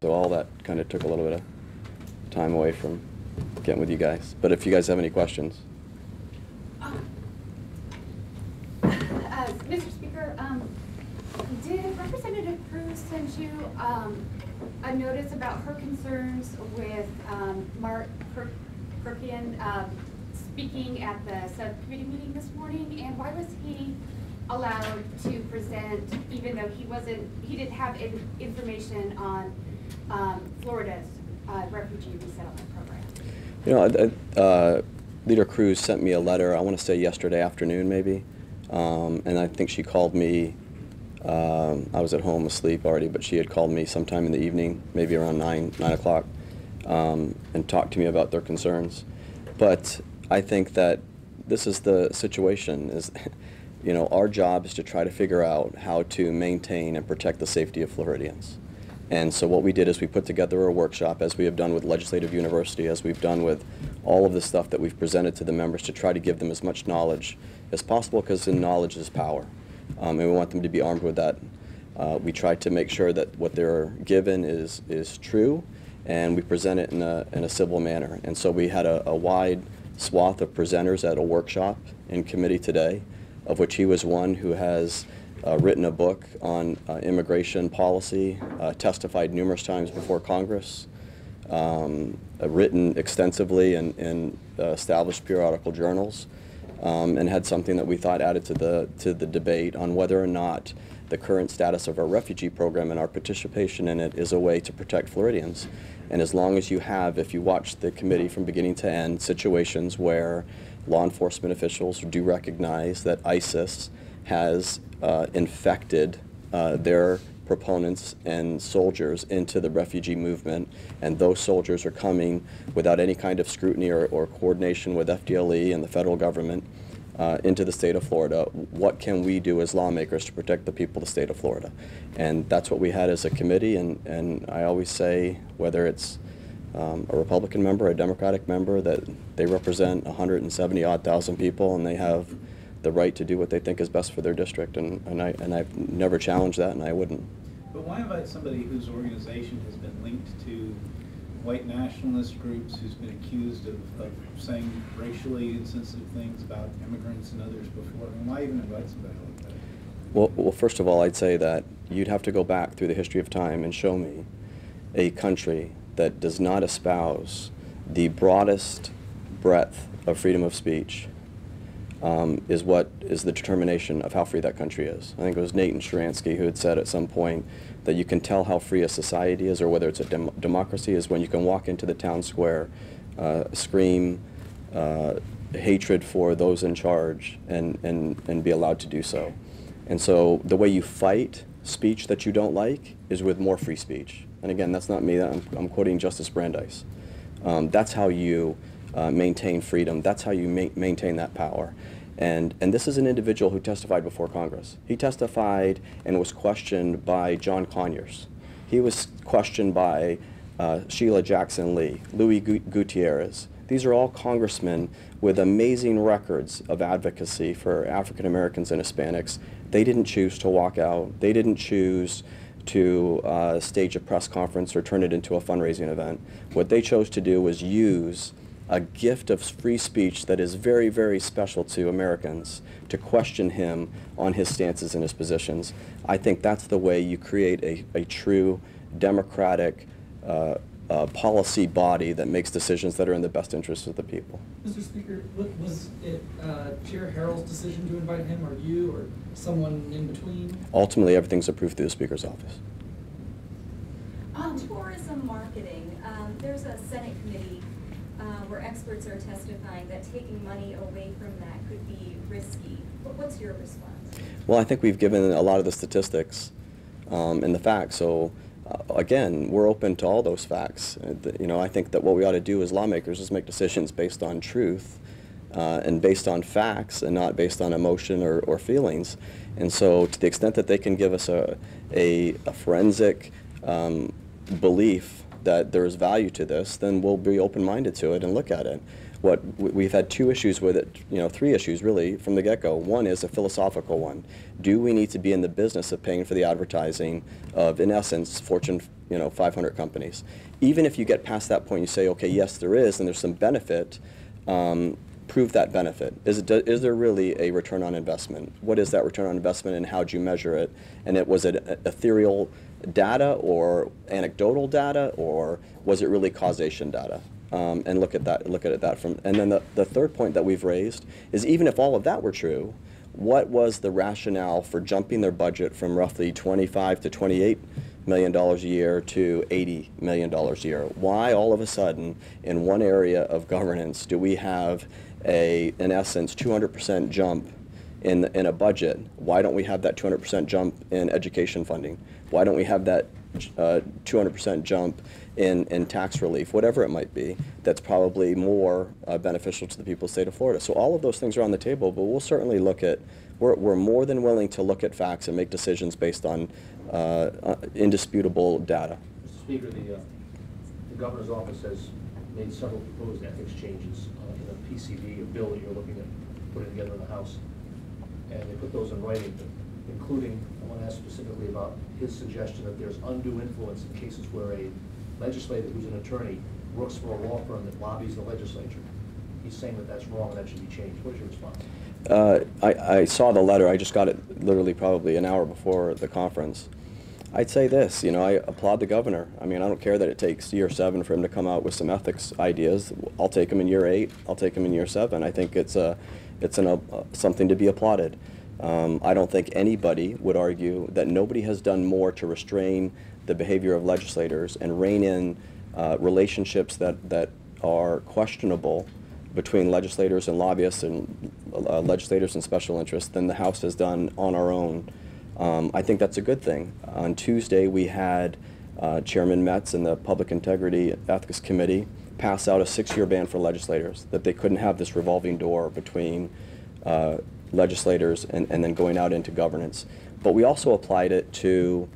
So all that kind of took a little bit of time away from getting with you guys. But if you guys have any questions. Mr. Speaker, did Representative Cruz send you a notice about her concerns with Mark Perkin speaking at the subcommittee meeting this morning? And why was he allowed to present, even though he didn't have information on Florida's refugee resettlement program? You know, Leader Cruz sent me a letter, I want to say yesterday afternoon maybe, and I think she called me, I was at home asleep already, but she had called me sometime in the evening, maybe around 9 o'clock, and talked to me about their concerns. But I think that this is the situation, is you know, our job is to try to figure out how to maintain and protect the safety of Floridians. And so what we did is we put together a workshop, as we have done with Legislative University, as we've done with all of the stuff that we've presented to the members, to try to give them as much knowledge as possible, because knowledge is power. And we want them to be armed with that. We try to make sure that what they're given is true, and we present it in a civil manner. And so we had a wide swath of presenters at a workshop in committee today, of which he was one who has written a book on immigration policy, testified numerous times before Congress, written extensively in established periodical journals, and had something that we thought added to the debate on whether or not the current status of our refugee program and our participation in it is a way to protect Floridians. And as long as you have, if you watch the committee from beginning to end, situations where law enforcement officials do recognize that ISIS has infected their proponents and soldiers into the refugee movement, and those soldiers are coming without any kind of scrutiny or coordination with FDLE and the federal government into the state of Florida, what can we do as lawmakers to protect the people of the state of Florida? And that's what we had as a committee, and I always say, whether it's a Republican member, a Democratic member, that they represent 170-odd thousand people, and they have the right to do what they think is best for their district, and I've never challenged that, and I wouldn't. But why invite somebody whose organization has been linked to white nationalist groups, who's been accused of saying racially insensitive things about immigrants and others before? And why even invite somebody like that? Well, first of all, I'd say that you'd have to go back through the history of time and show me a country that does not espouse the broadest breadth of freedom of speech. Is what is the determination of how free that country is. I think it was Nathan Sharansky who had said at some point that you can tell how free a society is, or whether it's a democracy, is when you can walk into the town square, scream hatred for those in charge, and be allowed to do so. And so the way you fight speech that you don't like is with more free speech. And again, that's not me, I'm quoting Justice Brandeis. That's how you maintain freedom. That's how you maintain that power. And this is an individual who testified before Congress. He testified and was questioned by John Conyers. He was questioned by Sheila Jackson Lee, Louis Gutierrez. These are all congressmen with amazing records of advocacy for African Americans and Hispanics. They didn't choose to walk out. They didn't choose to stage a press conference or turn it into a fundraising event. What they chose to do was use a gift of free speech that is very, very special to Americans, to question him on his stances and his positions. I think that's the way you create a true democratic policy body that makes decisions that are in the best interest of the people. Mr. Speaker, was it Chair Harrell's decision to invite him, or you, or someone in between? Ultimately, everything's approved through the Speaker's office. On tourism marketing, there's a Senate committee where experts are testifying that taking money away from that could be risky. What's your response? Well, I think we've given a lot of the statistics and the facts. So, again, we're open to all those facts. You know, I think that what we ought to do as lawmakers is make decisions based on truth and based on facts, and not based on emotion or feelings. And so, to the extent that they can give us a forensic belief that there is value to this, then we'll be open-minded to it and look at it. what we've had two issues with it, you know, three issues really from the get-go. One is a philosophical one. Do we need to be in the business of paying for the advertising of, in essence, Fortune 500 companies? Even if you get past that point, you say, okay, yes, there is, and there's some benefit, prove that benefit. Is there really a return on investment? What is that return on investment, and how do you measure it? And it was an ethereal data or anecdotal data, or was it really causation data? And look at it from, and then the third point that we've raised is, even if all of that were true, what was the rationale for jumping their budget from roughly $25 to $28 million a year to $80 million a year? Why all of a sudden in one area of governance do we have a, in essence, 200% jump in a budget? Why don't we have that 200% jump in education funding? Why don't we have that 200% jump in tax relief, whatever it might be, that's probably more beneficial to the people of the state of Florida? So all of those things are on the table, but we'll certainly look at, we're more than willing to look at facts and make decisions based on indisputable data. Mr. Speaker, the governor's office has made several proposed ethics changes in a PCD, a bill that you're looking at putting together in the House, and they put those in writing, including, I want to ask specifically about his suggestion that there's undue influence in cases where a legislator who's an attorney works for a law firm that lobbies the legislature. He's saying that that's wrong and that should be changed. What is your response? I saw the letter. I just got it literally probably an hour before the conference. I'd say this, you know, I applaud the governor. I mean, I don't care that it takes year 7 for him to come out with some ethics ideas. I'll take him in year 8. I'll take him in year 7. I think it's something to be applauded. I don't think anybody would argue that nobody has done more to restrain the behavior of legislators and rein in relationships that are questionable between legislators and lobbyists and legislators and special interests than the House has done on our own. I think that's a good thing. On Tuesday, we had Chairman Metz and the Public Integrity Ethics Committee pass out a 6-year ban for legislators, that they couldn't have this revolving door between legislators and then going out into governance. But we also applied it to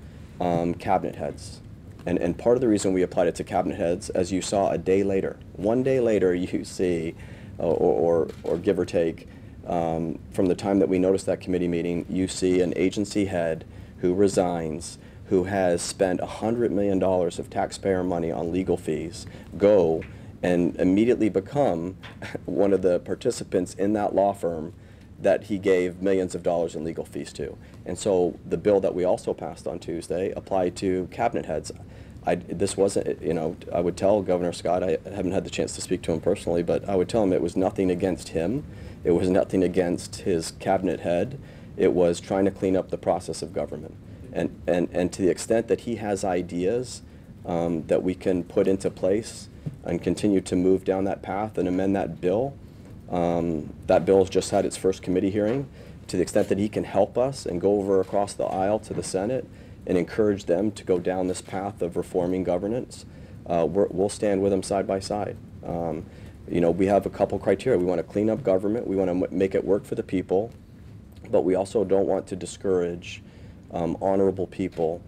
cabinet heads. And part of the reason we applied it to cabinet heads, as you saw a day later, one day later you see, or give or take, from the time that we noticed that committee meeting, you see an agency head who resigns, who has spent $100 million of taxpayer money on legal fees, go and immediately become one of the participants in that law firm that he gave millions of dollars in legal fees to. And so the bill that we also passed on Tuesday applied to cabinet heads. This wasn't, you know, I would tell Governor Scott, I haven't had the chance to speak to him personally, but I would tell him it was nothing against him. It was nothing against his cabinet head. It was trying to clean up the process of government. And to the extent that he has ideas that we can put into place and continue to move down that path and amend that bill, that bill has just had its first committee hearing. To the extent that he can help us and go over across the aisle to the Senate and encourage them to go down this path of reforming governance, we'll stand with them side by side. You know, we have a couple criteria. We want to clean up government. We want to make it work for the people. But we also don't want to discourage honorable people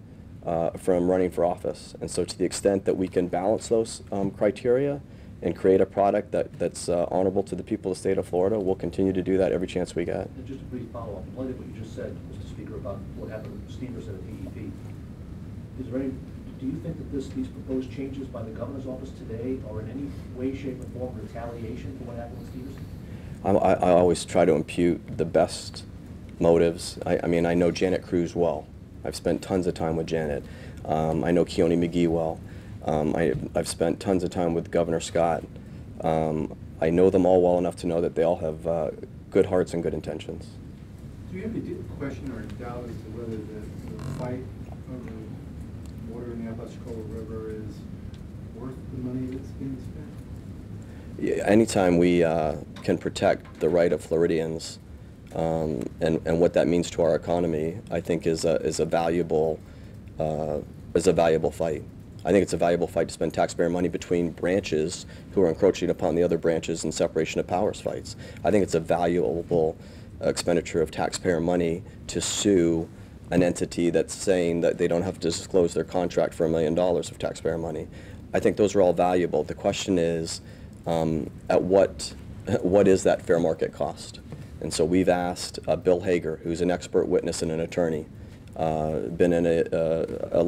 from running for office. And so to the extent that we can balance those criteria and create a product that's honorable to the people of the state of Florida, we'll continue to do that every chance we get. And just a brief follow-up. In light of what you just said, Mr. Speaker, about what happened with Stevenson at DEP, is there any, do you think that these proposed changes by the governor's office today are in any way, shape, or form retaliation for what happened with Stevenson? I always try to impute the best motives. I mean, I know Janet Cruz well. I've spent tons of time with Janet. I know Keone McGee well. I've spent tons of time with Governor Scott. I know them all well enough to know that they all have good hearts and good intentions. Do you have any question or doubt as to whether the fight over the water in the Apalachicola River is worth the money that's being spent? Yeah, anytime we can protect the right of Floridians and what that means to our economy, I think is a valuable fight. I think it's a valuable fight to spend taxpayer money between branches who are encroaching upon the other branches in separation of powers fights. I think it's a valuable expenditure of taxpayer money to sue an entity that's saying that they don't have to disclose their contract for $1 million of taxpayer money. I think those are all valuable. The question is, at what is that fair market cost? And so we've asked Bill Hager, who's an expert witness and an attorney, been in a,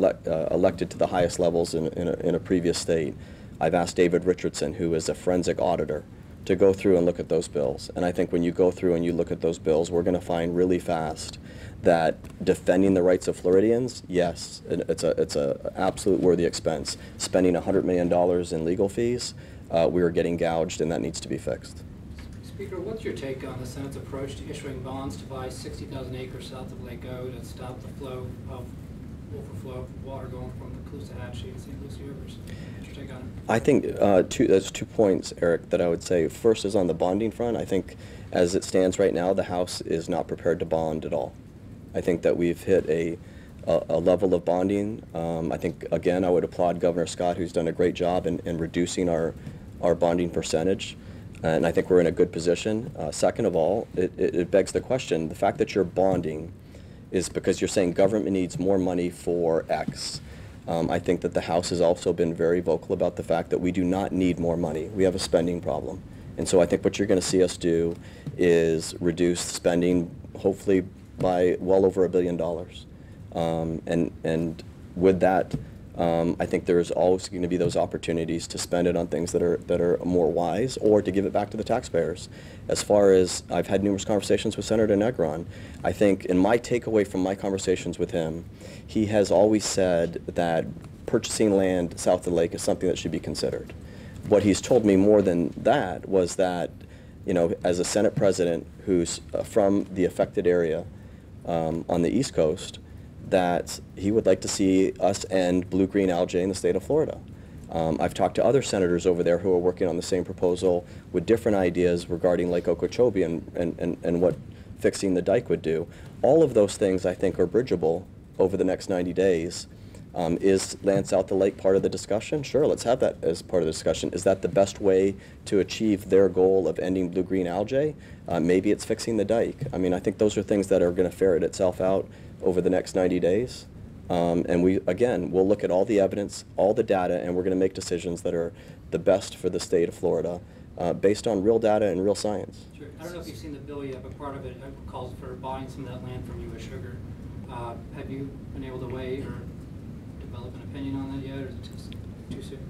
elected to the highest levels in a previous state. I've asked David Richardson, who is a forensic auditor, to go through and look at those bills. And I think when you go through and you look at those bills, we're going to find really fast that defending the rights of Floridians, yes, it's a absolute worthy expense. Spending $100 million in legal fees, we are getting gouged, and that needs to be fixed. Speaker, what's your take on the Senate's approach to issuing bonds to buy 60,000 acres south of Lake O to stop the flow of overflow of water going from the Caloosahatchee and St. Lucie Rivers? I think there's 2 points, Eric, that I would say. First is on the bonding front. I think as it stands right now, the House is not prepared to bond at all. I think that we've hit a level of bonding. I think, again, I would applaud Governor Scott, who's done a great job in reducing our bonding percentage. And I think we're in a good position. Second of all, it begs the question, the fact that you're bonding is because you're saying government needs more money for X. I think that the House has also been very vocal about the fact that we do not need more money. We have a spending problem. And so I think what you're going to see us do is reduce spending, hopefully by well over $1 billion. And with that, I think there's always going to be those opportunities to spend it on things that are more wise, or to give it back to the taxpayers. As far as, I've had numerous conversations with Senator Negron. I think, in my takeaway from my conversations with him, he has always said that purchasing land south of the lake is something that should be considered. What he's told me more than that was that, you know, as a Senate president who's from the affected area on the East Coast, that he would like to see us end blue-green algae in the state of Florida. I've talked to other senators over there who are working on the same proposal with different ideas regarding Lake Okeechobee and what fixing the dike would do. All of those things, I think, are bridgeable over the next 90 days. Is land south of the lake part of the discussion? Sure, let's have that as part of the discussion. Is that the best way to achieve their goal of ending blue-green algae? Maybe it's fixing the dike. I mean, I think those are things that are going to ferret itself out over the next 90 days. And we, again, we'll look at all the evidence, all the data, and we're going to make decisions that are the best for the state of Florida based on real data and real science. Sure. I don't know if you've seen the bill yet, but part of it calls for buying some of that land from U.S. Sugar. Have you been able to weigh or develop an opinion on that yet, or is it too soon?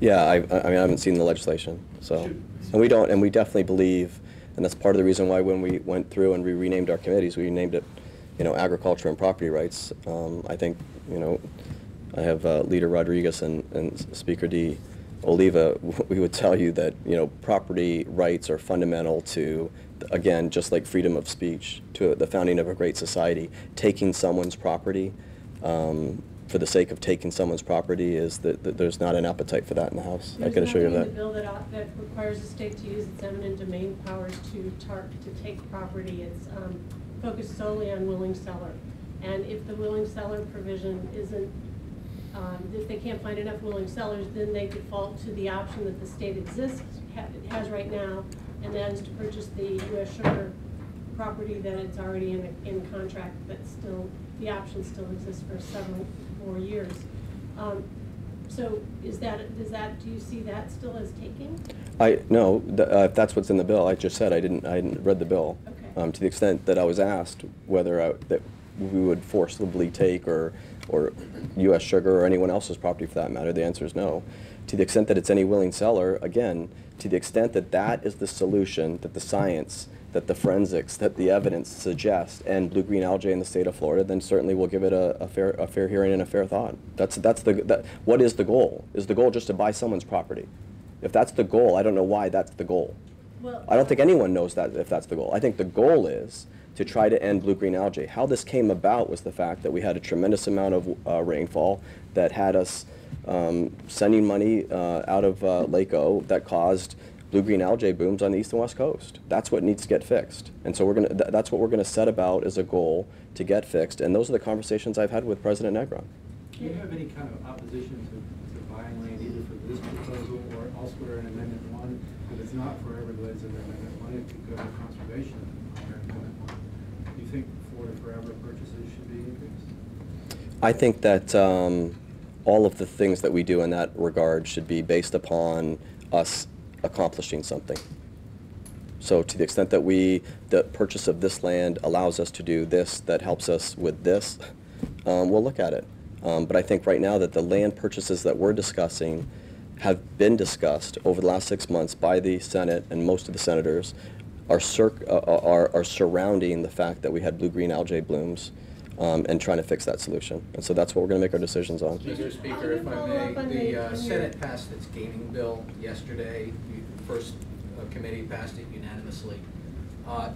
Yeah, I mean, I haven't seen the legislation, so, and we don't, and we definitely believe, and that's part of the reason why when we went through and we renamed our committees, we named it, you know, agriculture and property rights. I think, you know, I have Leader Rodriguez and Speaker D. Oliva, we would tell you that, you know, property rights are fundamental to, again, just like freedom of speech, to the founding of a great society. Taking someone's property, for the sake of taking someone's property, is that there's not an appetite for that in the House. I can assure you of that. There's nothing in the bill that requires the state to use its eminent domain powers to take property. It's focused solely on willing seller. And if the willing seller provision isn't, if they can't find enough willing sellers, then they default to the option that the state has right now, and that is to purchase the U.S. Sugar property that it's already in contract, but still, the option still exists for several more years. So is that, do you see that still as taking? No, if that's what's in the bill. I just said I hadn't read the bill. Okay. To the extent that I was asked whether that we would forcibly take or U.S. Sugar or anyone else's property for that matter, the answer is no. To the extent that it's any willing seller, again, to the extent that that is the solution, that the science, that the forensics, that the evidence suggests, and blue-green algae in the state of Florida, then certainly we'll give it a fair hearing and a fair thought. What is the goal? Is the goal just to buy someone's property? If that's the goal, I don't know why that's the goal. Well, I don't think anyone knows that if that's the goal. I think the goal is to try to end blue-green algae. How this came about was the fact that we had a tremendous amount of rainfall that had us sending money out of Lake O that caused blue-green algae booms on the East and West Coast. That's what needs to get fixed. And so we're going to, that's what we're going to set about as a goal to get fixed. And those are the conversations I've had with President Negron. Do you have any kind of opposition to buying land either for this proposal or elsewhere in Amendment 1? But it's not for Everglades in Amendment 1. It could go to conservation under Amendment 1. Do you think Florida Forever purchases should be increased? I think that all of the things that we do in that regard should be based upon us accomplishing something. So to the extent that the purchase of this land allows us to do this, that helps us with this, we'll look at it. But I think right now that the land purchases that we're discussing have been discussed over the last 6 months by the Senate and most of the senators are surrounding the fact that we had blue-green algae blooms and trying to fix that solution. And so that's what we're going to make our decisions on. Mr. Speaker, if I may, the Senate passed its gaming bill yesterday. The first committee passed it unanimously.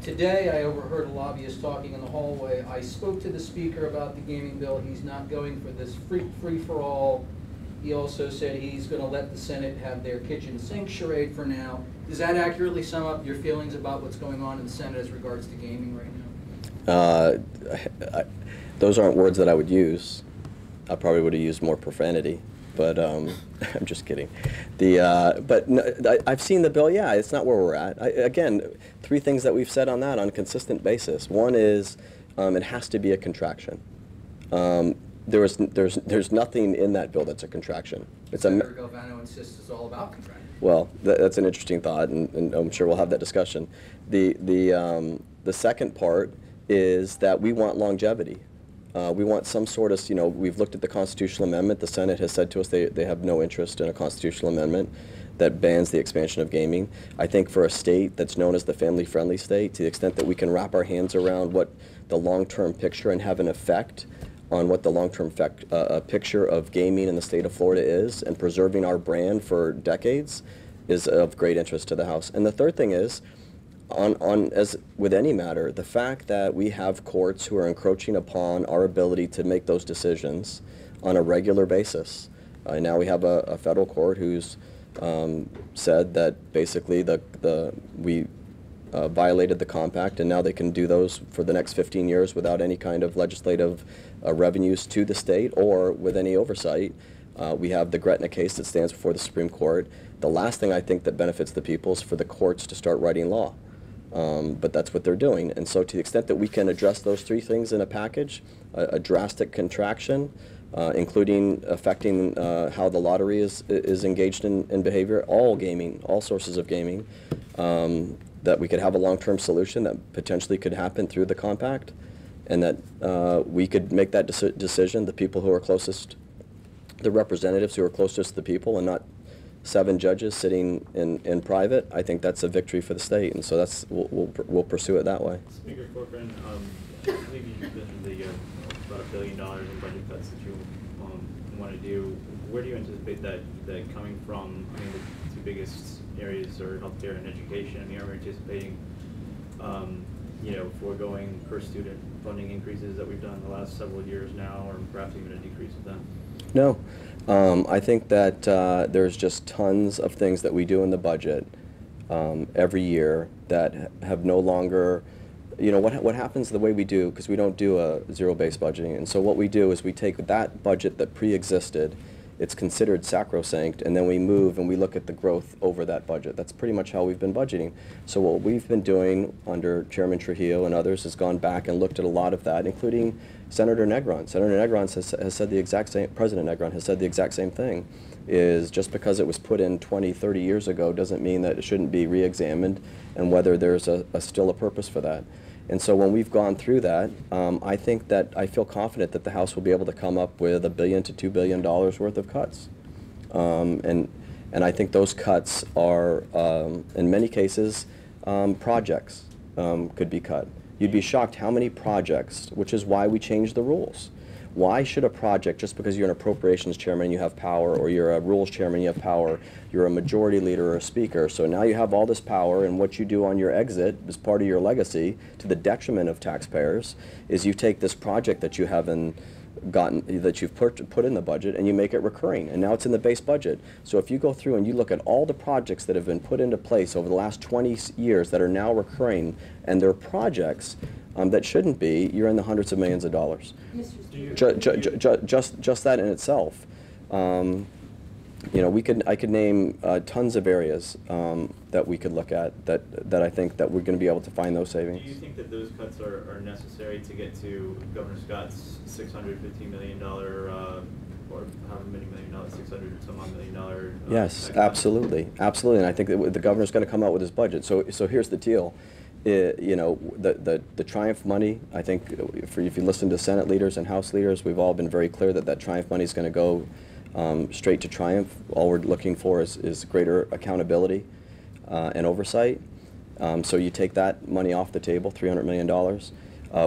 Today I overheard a lobbyist talking in the hallway. I spoke to the Speaker about the gaming bill. He's not going for this free-for-all. He also said he's going to let the Senate have their kitchen sink charade for now. Does that accurately sum up your feelings about what's going on in the Senate as regards to gaming right now? Those aren't words that I would use. I probably would have used more profanity, but I'm just kidding. But I've seen the bill. Yeah, it's not where we're at. Again, three things that we've said on that on a consistent basis. One is it has to be a contraction. There's nothing in that bill that's a contraction. It's Senator Galvano insists it's all about contraction. Well, that's an interesting thought, and I'm sure we'll have that discussion. The second part is that we want longevity. We want some sort of, we've looked at the constitutional amendment. The Senate has said to us they have no interest in a constitutional amendment that bans the expansion of gaming. I think for a state that's known as the family-friendly state, to the extent that we can wrap our hands around what the long-term picture and have an effect on what the long-term picture of gaming in the state of Florida is and preserving our brand for decades is of great interest to the House. And the third thing is, as with any matter, the fact that we have courts who are encroaching upon our ability to make those decisions on a regular basis. Now we have a federal court who's said that basically we violated the compact, and now they can do those for the next 15 years without any kind of legislative revenues to the state or with any oversight. We have the Gretna case that stands before the Supreme Court. The last thing I think that benefits the people is for the courts to start writing law, but that's what they're doing. And so to the extent that we can address those three things in a package, a drastic contraction, including affecting how the lottery is engaged in behavior, all gaming, all sources of gaming, that we could have a long-term solution that potentially could happen through the compact, and that we could make that decision, the people who are closest, the representatives who are closest to the people, and not 7 judges sitting in private. I think that's a victory for the state, and so that's we'll pursue it that way. Speaker Corcoran, I believe you've mentioned about $1 billion in budget cuts that you want to do. Where do you anticipate that coming from? I mean, the two biggest areas are healthcare and education. I mean, are we anticipating, foregoing per student funding increases that we've done the last several years now, or perhaps even a decrease of them? No. I think that there's just tons of things that we do in the budget every year that have no longer, what happens the way we do, because we don't do a zero-based budgeting. And so what we do is we take that budget that pre-existed, it's considered sacrosanct, and then we move and we look at the growth over that budget. That's pretty much how we've been budgeting. So what we've been doing under Chairman Trujillo and others has gone back and looked at a lot of that, including Senator Negron. Senator Negron has said the exact same, President Negron has said the exact same thing, is just because it was put in 20, 30 years ago doesn't mean that it shouldn't be re-examined and whether there's still a purpose for that. And so when we've gone through that, I think that I feel confident that the House will be able to come up with $1 billion to $2 billion worth of cuts. And I think those cuts are, in many cases, projects could be cut. You'd be shocked how many projects, which is why we changed the rules. Why should a project, just because you're an appropriations chairman and you have power, or you're a rules chairman and you have power, you're a majority leader or a speaker, so now you have all this power, and what you do on your exit is part of your legacy to the detriment of taxpayers, is you take this project that you haven't gotten, that you've put in the budget, and you make it recurring, and now it's in the base budget. So if you go through and you look at all the projects that have been put into place over the last 20 years that are now recurring, and they're projects that shouldn't be, you're in the hundreds of millions of dollars. Just that in itself. I could name tons of areas that we could look at that I think that we're going to be able to find those savings. Do you think that those cuts are necessary to get to Governor Scott's $650 million or however many million dollars, $600 and some odd million. Yes, absolutely, absolutely. And I think that the governor's going to come out with his budget. So here's the deal. You know, the Triumph money, I think, if you listen to Senate leaders and House leaders, we've all been very clear that that Triumph money is going to go straight to Triumph. All we're looking for is greater accountability and oversight. So you take that money off the table, $300 million.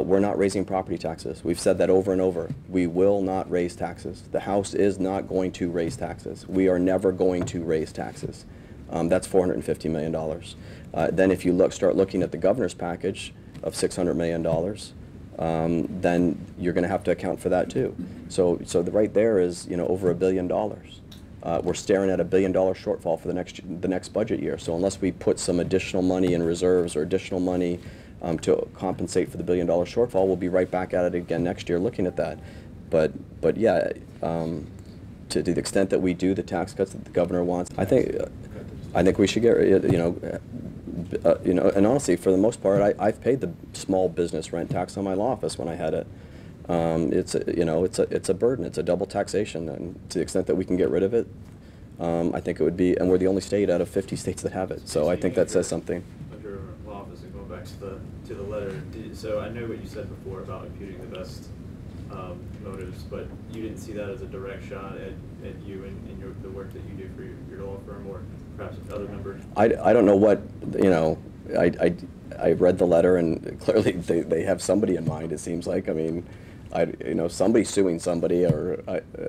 We're not raising property taxes. We've said that over and over. We will not raise taxes. The House is not going to raise taxes. We are never going to raise taxes. That's $450 million. Then if you start looking at the governor's package of $600 million, then you're going to have to account for that too. So right there is, you know, over $1 billion. We're staring at $1 billion shortfall for the next budget year. So unless we put some additional money in reserves or additional money to compensate for the $1 billion shortfall, we'll be right back at it again next year looking at that. But yeah, to the extent that we do the tax cuts that the governor wants, I think we should get, you know, and honestly, for the most part, I've paid the small business rent tax on my law office when I had it. It's a burden. It's a double taxation, and to the extent that we can get rid of it, I think it would be. And we're the only state out of 50 states that have it, so I think that says something. Of your law office, and going back to the letter. So I know what you said before about imputing the best motives, but you didn't see that as a direct shot at you and the work that you do for your law firm, or perhaps other members? I don't know what, you know, I read the letter, and clearly they have somebody in mind, it seems like. I mean, you know, somebody's suing somebody, or,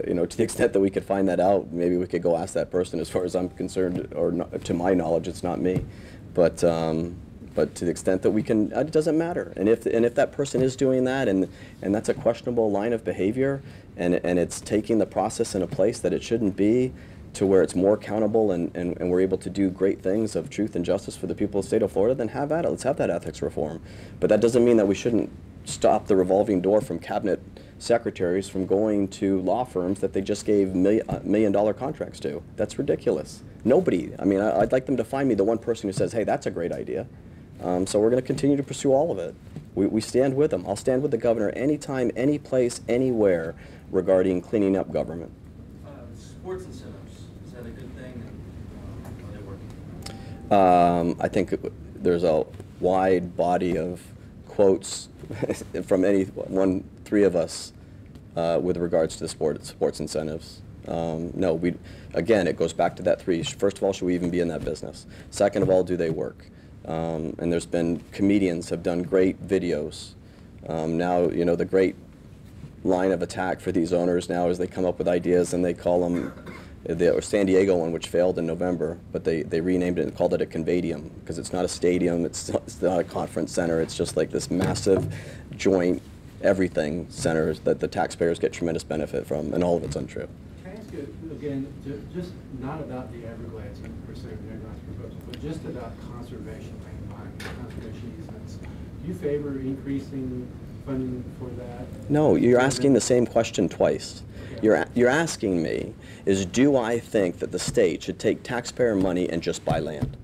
you know, to the extent that we could find that out, maybe we could go ask that person. As far as I'm concerned, or not, to my knowledge, it's not me. But to the extent that we can, it doesn't matter. And if that person is doing that, and that's a questionable line of behavior, and it's taking the process in a place that it shouldn't be, to where it's more accountable and we're able to do great things of truth and justice for the people of the state of Florida, then have at it. Let's have that ethics reform. But that doesn't mean that we shouldn't stop the revolving door from cabinet secretaries from going to law firms that they just gave million-dollar contracts to. That's ridiculous. Nobody, I mean, I'd like them to find me the one person who says, hey, that's a great idea. So we're going to continue to pursue all of it. We stand with them. I'll stand with the governor anytime, any place, anywhere regarding cleaning up government. Sports incentives. I think there's a wide body of quotes from three of us with regards to the sports incentives. No, again, it goes back to that three. First of all, should we even be in that business? Second of all, do they work? And there's been comedians have done great videos. Now, you know, the great line of attack for these owners now is they come up with ideas and they call them. The San Diego one, which failed in November, but they renamed it and called it a convadium, because it's not a stadium, it's not a conference center, it's just like this massive joint everything center that the taxpayers get tremendous benefit from, and all of it's untrue. Can I ask you again, just not about the Everglades per se, but just about conservation land, conservation easements, do you favor increasing funding for that? No, you're asking the same question twice. You're asking me is, do I think that the state should take taxpayer money and just buy land?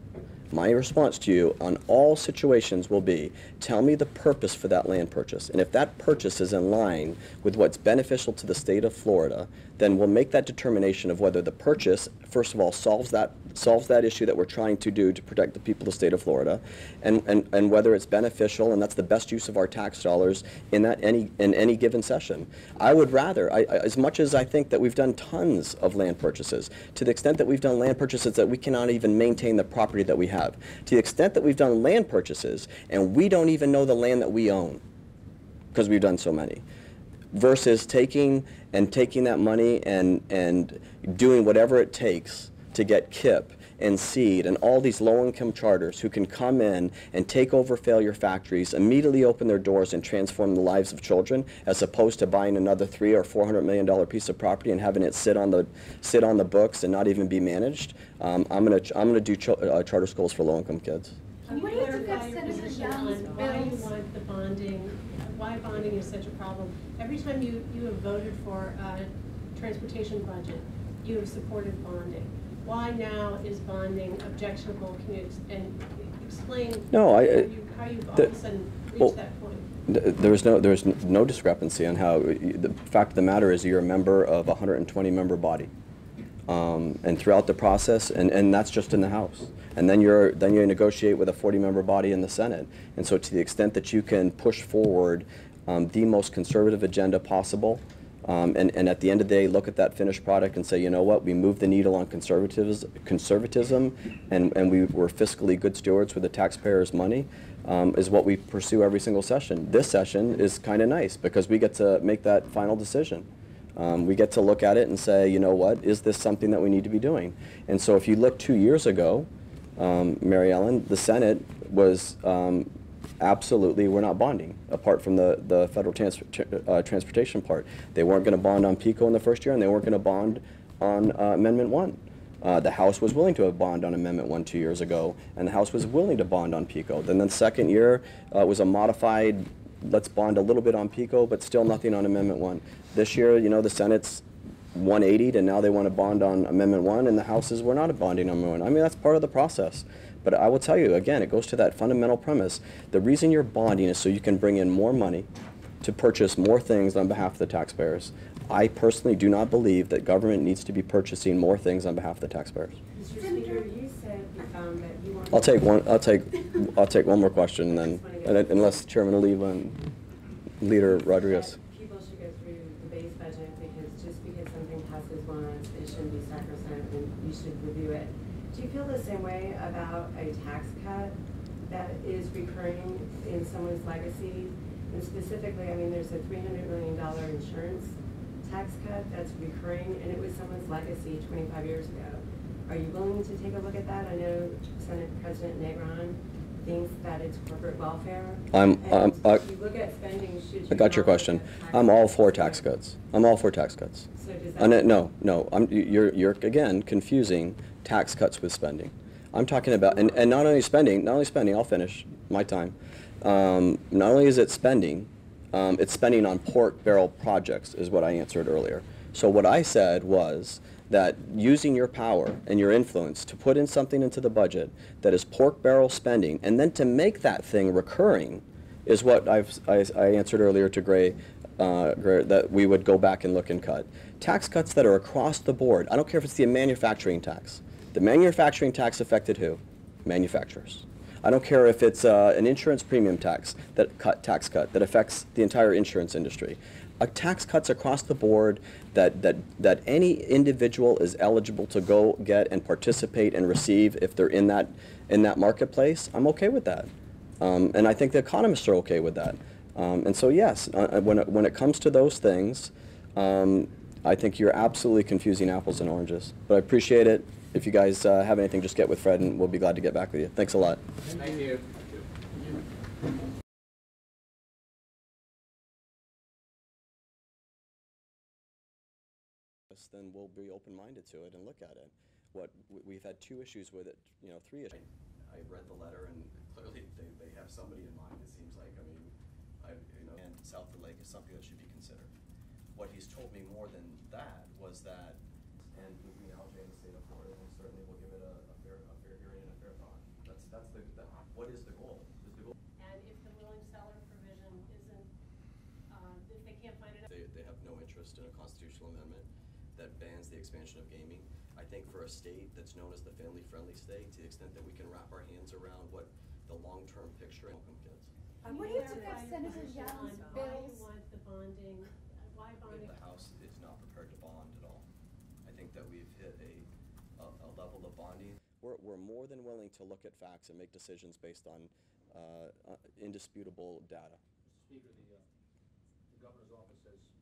My response to you on all situations will be, tell me the purpose for that land purchase. And if that purchase is in line with what's beneficial to the state of Florida, then we'll make that determination of whether the purchase, first of all, solves that issue that we're trying to do to protect the people of the state of Florida, and whether it's beneficial and that's the best use of our tax dollars in any given session. I would rather, as much as I think that we've done tons of land purchases, to the extent that we've done land purchases that we cannot even maintain the property that we have. To the extent that we've done land purchases and we don't even know the land that we own because we've done so many, versus taking that money and doing whatever it takes to get KIPP and SEED and all these low-income charters who can come in and take over failure factories, immediately open their doors and transform the lives of children, as opposed to buying another $300 or $400 million piece of property and having it sit on the books and not even be managed. I'm gonna do charter schools for low-income kids. What do you think of Senator Young's bills? Why the bonding? Why bonding is such a problem? Every time you have voted for a transportation budget, you have supported bonding. Why now is bonding objectionable? Can you Explain no, how you all of a sudden reached that point. There is no discrepancy on how. The fact of the matter is, you're a member of a 120-member body, and throughout the process, and that's just in the House. And then you negotiate with a 40-member body in the Senate. And so, to the extent that you can push forward the most conservative agenda possible, and at the end of the day, look at that finished product and say, you know what, we moved the needle on conservatism, and we were fiscally good stewards with the taxpayers' money, is what we pursue every single session. This session is kind of nice because we get to make that final decision. We get to look at it and say, you know what, is this something that we need to be doing? And so if you look 2 years ago, Mary Ellen, the Senate was absolutely, we're not bonding, apart from the federal transportation part. They weren't going to bond on PICO in the first year, and they weren't going to bond on Amendment 1. The House was willing to have bond on Amendment 1 2 years ago, and the House was willing to bond on PICO. Then the second year was a modified, let's bond a little bit on PICO, but still nothing on Amendment 1. This year, you know, the Senate's 180, and now they want to bond on Amendment 1, and the Houses were not bonding on Amendment 1. I mean, that's part of the process. But I will tell you, again, it goes to that fundamental premise. The reason you're bonding is so you can bring in more money to purchase more things on behalf of the taxpayers. I personally do not believe that government needs to be purchasing more things on behalf of the taxpayers. Mr. Speaker, you said that you want I'll take one more question, and then unless Chairman Oliva and Leader Rodriguez. People should go through the base budget, because just because something passes once, it shouldn't be sacrosanct, and you should review it. Do you feel the same way about a tax cut that is recurring in someone's legacy? And specifically, I mean, there's a $300 million insurance tax cut that's recurring, and it was someone's legacy 25 years ago. Are you willing to take a look at that? I know Senate President Negron thinks that it's corporate welfare. If you look at spending, should you I'm all for tax cuts. I'm all for tax cuts. So does that you're again confusing tax cuts with spending. I'm talking about, and not only spending, I'll finish my time. Not only is it spending, it's spending on pork barrel projects is what I answered earlier. So what I said was that using your power and your influence to put in something into the budget that is pork barrel spending, and then to make that thing recurring, is what I answered earlier to Gray, that we would go back and look and cut. Tax cuts that are across the board, I don't care if it's the manufacturing tax. The manufacturing tax affected who? Manufacturers. I don't care if it's an insurance premium tax cut that affects the entire insurance industry. Tax cuts across the board that any individual is eligible to go get and participate and receive if they're in that marketplace. I'm okay with that, and I think the economists are okay with that. And so yes, when it comes to those things, I think you're absolutely confusing apples and oranges. But I appreciate it. If you guys have anything, just get with Fred, and we'll be glad to get back with you. Thanks a lot. Thank you. Then we'll be open-minded to it and look at it. What we've had 2 issues with it, you know, 3 issues. I read the letter, and clearly they have somebody in mind. It seems like, I mean, you know, and south of the lake is something that should be considered. What he's told me more than that was that, and we now in the state of Florida, and certainly will give it a fair hearing and a fair thought. That's what is the goal? Is the goal? And if the willing seller provision isn't, if they can't find it, they have no interest in a constitutional amendment that bans the expansion of gaming. I think for a state that's known as the family-friendly state, to the extent that we can wrap our hands around what the long-term picture of welcome kids. What do you think of Senator Young's bill? Why bonding? The House is not prepared to bond at all. I think that we've hit a level of bonding. We're more than willing to look at facts and make decisions based on indisputable data. Speaker, the governor's office says